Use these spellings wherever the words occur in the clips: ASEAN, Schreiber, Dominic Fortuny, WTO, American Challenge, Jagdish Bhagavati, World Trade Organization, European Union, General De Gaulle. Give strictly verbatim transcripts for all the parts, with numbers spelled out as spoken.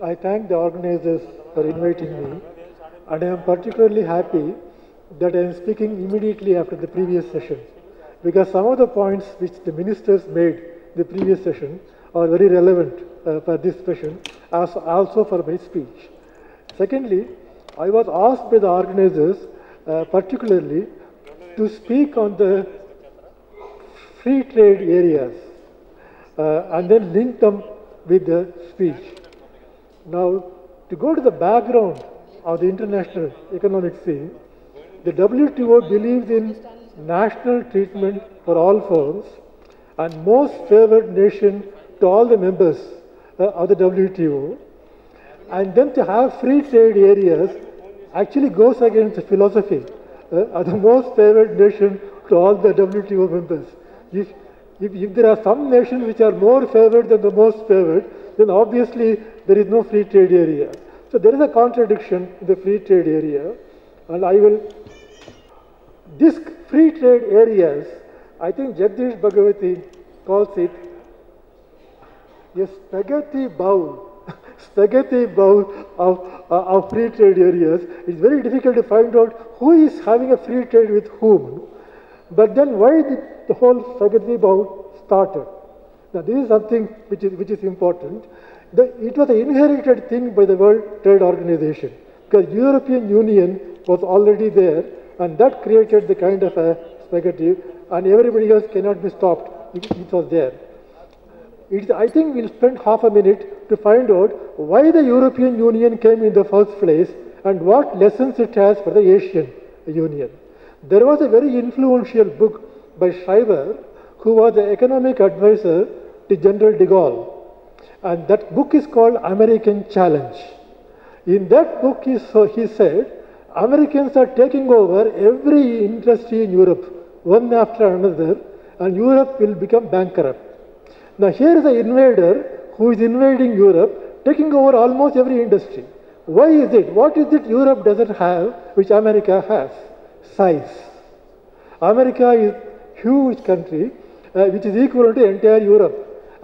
I thank the organizers for inviting me, and I am particularly happy that I am speaking immediately after the previous session, because some of the points which the ministers made in the previous session are very relevant uh, for this session, as also for my speech. Secondly, I was asked by the organizers uh, particularly to speak on the free trade areas uh, and then link them with the speech. Now, to go to the background of the international economic scene, the W T O believes in national treatment for all firms and most favored nation to all the members uh, of the W T O, and then to have free trade areas actually goes against the philosophy uh, of the most favored nation to all the W T O members. If, if, if there are some nations which are more favored than the most favored, then obviously there is no free trade area. So there is a contradiction in the free trade area, and I will... These free trade areas, I think Jagdish Bhagavati calls it a spaghetti bowl, spaghetti bowl of, uh, of free trade areas. It's very difficult to find out who is having a free trade with whom, but then why did the whole spaghetti bowl started? Now, this is something which is, which is important. The, it was an inherited thing by the World Trade Organization, because European Union was already there, and that created the kind of a spaghetti, and everybody else cannot be stopped. It, it was there. It, I think we'll spend half a minute to find out why the European Union came in the first place and what lessons it has for the Asian Union. There was a very influential book by Schreiber, who was the economic advisor to General De Gaulle. And that book is called American Challenge. In that book, he, so he said, Americans are taking over every industry in Europe, one after another, and Europe will become bankrupt. Now here is an invader who is invading Europe, taking over almost every industry. Why is it? What is it Europe doesn't have, which America has? Size. America is a huge country, Uh, which is equal to entire Europe.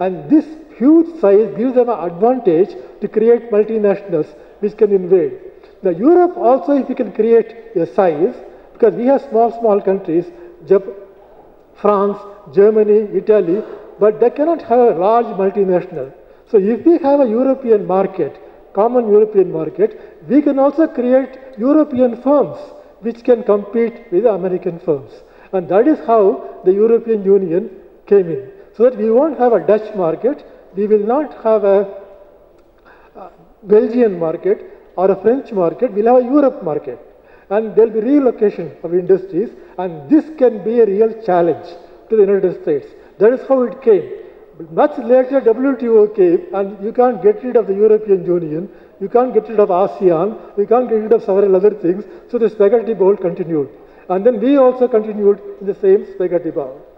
And this huge size gives them an advantage to create multinationals which can invade. Now Europe also, if we can create a size, because we have small, small countries, Jap- France, Germany, Italy, but they cannot have a large multinational. So if we have a European market, common European market, we can also create European firms which can compete with American firms. And that is how the European Union came in. So that we won't have a Dutch market, we will not have a, a Belgian market or a French market, we'll have a Europe market. And there'll be relocation of industries, and this can be a real challenge to the United States. That is how it came. But much later, W T O came, and you can't get rid of the European Union, you can't get rid of ASEAN, you can't get rid of several other things, so the spaghetti bowl continued. And then we also continued in the same spaghetti bowl.